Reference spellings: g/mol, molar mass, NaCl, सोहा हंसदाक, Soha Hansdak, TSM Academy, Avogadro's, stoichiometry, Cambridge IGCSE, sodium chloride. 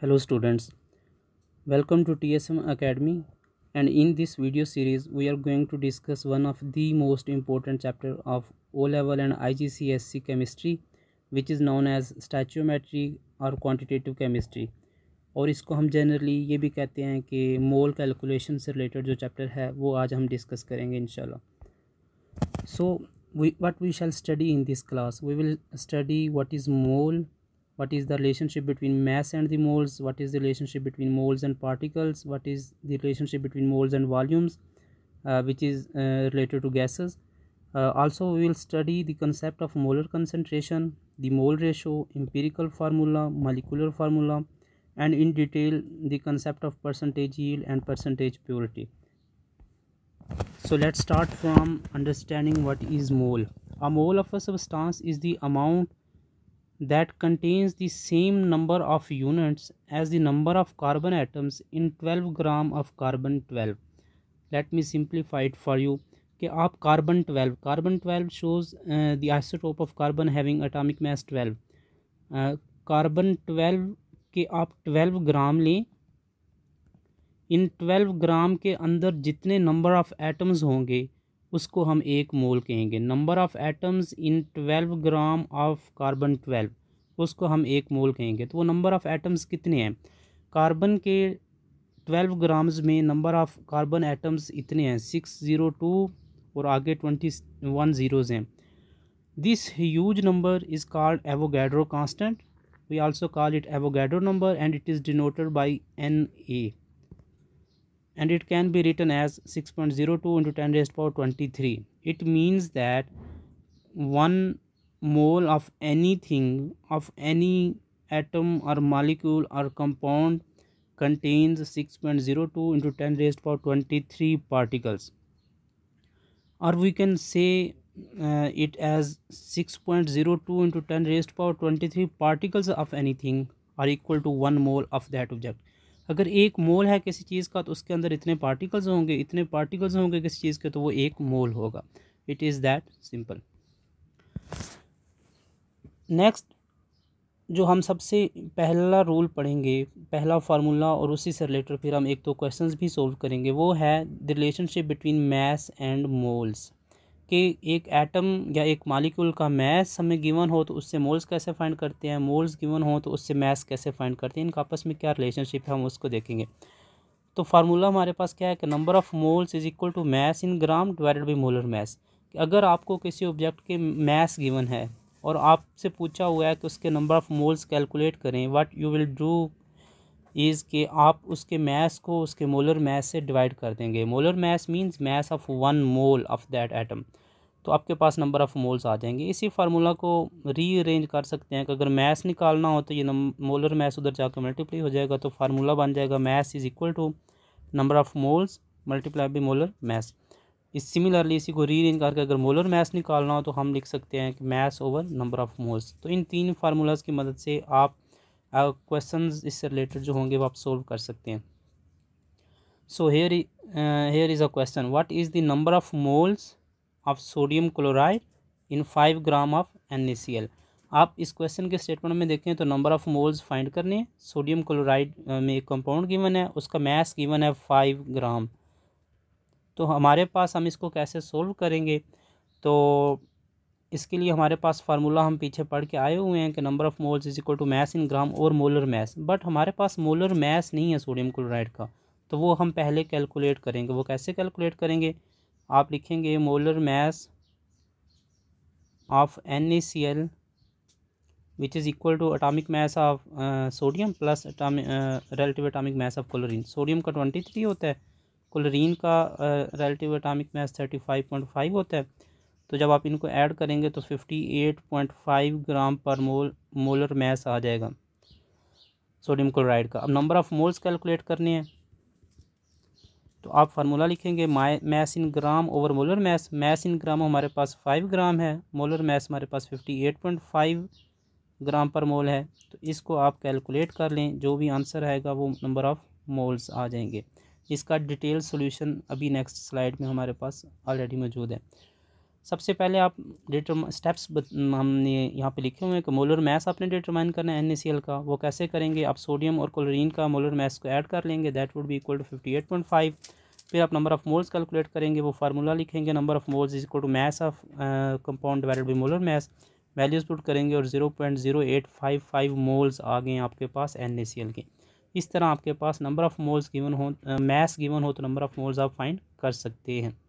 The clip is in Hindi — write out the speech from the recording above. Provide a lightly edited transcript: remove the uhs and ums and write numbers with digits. Hello students, welcome to TSM Academy, and in this video series we are going to discuss one of the most important chapter of O level and IGCSE chemistry, which is known as stoichiometry or quantitative chemistry. और इसको हम generally ये भी कहते हैं कि मोल कैलकुलेशन से रिलेटेड जो चैप्टर है वो आज हम डिस्कस करेंगे इंशाल्लाह. So what we shall study in this class? We will study what is mole, what is the relationship between mass and the moles, what is the relationship between moles and particles, what is the relationship between moles and volumes, which is related to gases. Also we will study the concept of molar concentration, the mole ratio, empirical formula, molecular formula, and in detail the concept of percentage yield and percentage purity. So let's start from understanding what is mole. A mole of a substance is the amount that contains the same number of units as the number of carbon atoms in 12 gram of carbon 12. Let me simplify it for you कि आप carbon 12 shows the isotope of carbon having atomic mass 12. carbon 12 के आप 12 ग्राम लें. इन 12 ग्राम के अंदर जितने नंबर ऑफ एटम्स होंगे उसको हम एक मोल कहेंगे. Number of atoms in 12 gram of carbon 12 उसको हम एक मोल कहेंगे. तो वो नंबर ऑफ़ एटम्स कितने हैं? कार्बन के 12 ग्राम्स में नंबर ऑफ़ कार्बन एटम्स इतने हैं 602 और आगे 21 ज़ीरोज़ हैं. This huge number is called Avogadro constant. We also call it Avogadro number and it is denoted by Na. And it can be written as 6.02 into 10 raised power 23. It means that 1 mole of anything, of any atom or molecule or compound, contains 6.02 into 10 raised power 23 particles. Or we can say it as 6.02 into 10 raised power 23 particles of anything are equal to 1 mole of that object. अगर एक मोल है किसी चीज़ का तो उसके अंदर इतने पार्टिकल्स होंगे, इतने पार्टिकल्स होंगे किसी चीज़ के, तो वो एक मोल होगा. It is that simple. Next जो हम सबसे पहला रूल पढ़ेंगे, पहला फार्मूला, और उसी से रिलेटेड फिर हम एक दो क्वेश्चंस भी सॉल्व करेंगे, वो है the relationship between mass and moles. कि एक एटम या एक मॉलिक्यूल का मास हमें गिवन हो तो उससे मोल्स कैसे फाइंड करते हैं, मोल्स गिवन हो तो उससे मास कैसे फाइंड करते हैं, इनका आपस में क्या रिलेशनशिप है हम उसको देखेंगे. तो फार्मूला हमारे पास क्या है कि number of moles is equal to mass in gram divided by molar mass. कि अगर आपको किसी ऑब्जेक्ट के मास गिवन है और आपसे पूछा हुआ है कि उसके नंबर ऑफ़ मोल्स कैलकुलेट करें, what you will do is कि आप उसके मास को उसके मोलर मास से डिवाइड कर देंगे. Molar mass means mass of 1 mole of that atom. तो आपके पास नंबर ऑफ़ मोल्स आ जाएंगे. इसी फार्मूला को रीअरेंज कर सकते हैं कि अगर मास निकालना हो तो ये मोलर मास उधर जाकर मल्टीप्लाई हो जाएगा, तो फार्मूला बन जाएगा mass is equal to number of moles multiply by molar mass. इस सिमिलरली इसी को रीअरेंज करके अगर मोलर मास निकालना हो तो हम लिख सकते हैं कि mass over number of moles. तो इन तीन फार्मूलाज़ की मदद से आप क्वेश्चंस इससे रिलेटेड जो होंगे वो आप सोल्व कर सकते हैं. So here is a question. What is the number of moles of sodium chloride in 5 gram of NaCl? आप इस क्वेश्चन के स्टेटमेंट में देखें तो नंबर ऑफ़ मोल्स फाइंड करने हैं. सोडियम क्लोराइड में एक कंपाउंड गिवन है, उसका मास गिवन है 5 ग्राम. तो हमारे पास हम इसको कैसे सोल्व करेंगे? तो इसके लिए हमारे पास फार्मूला हम पीछे पढ़ के आए हुए हैं कि number of moles is equal to mass in gram और मोलर मास. बट हमारे पास मोलर मास नहीं है सोडियम क्लोराइड का, तो वो हम पहले कैलकुलेट करेंगे. वो कैसे कैलकुलेट करेंगे? आप लिखेंगे molar mass of NaCl which is equal to atomic mass of sodium plus relative atomic mass of chlorine. Sodium का 23 होता है, क्लोरीन का रिलेटिव एटॉमिक मास 35.5 होता है. तो जब आप इनको ऐड करेंगे तो 58.5 ग्राम पर मोल मोलर मास आ जाएगा सोडियम क्लोराइड का. अब नंबर ऑफ़ मोल्स कैलकुलेट करने हैं तो आप फार्मूला लिखेंगे मास in gram over molar mass. Mass in ग्राम हमारे पास 5 ग्राम है, मोलर मास हमारे पास 58.5 ग्राम पर मोल है. तो इसको आप कैलकुलेट कर लें, जो भी आंसर आएगा वो नंबर ऑफ़ मोल्स आ जाएंगे. इसका डिटेल सोल्यूशन अभी नेक्स्ट स्लाइड में हमारे पास ऑलरेडी मौजूद है. सबसे पहले आप स्टेप्स हमने यहाँ पे लिखे हुए हैं कि मोलर मास आपने डिटरमाइन करना है NaCl का। वो कैसे करेंगे? आप सोडियम और क्लोरीन का मोलर मास को ऐड कर लेंगे, that would be equal to 58.5। फिर आप नंबर ऑफ़ मोल्स कैलकुलेट करेंगे, वो फार्मूला लिखेंगे, number of moles is equal to mass of compound divided by molar mass. Values put करेंगे और 0.0855 मोल्स आ गए आपके पास NaCl के। इस तरह आपके पास नंबर ऑफ़ मोल्स गिवन हो, मास गिवन हो तो नंबर ऑफ़ मोल्स आप फाइंड कर सकते हैं।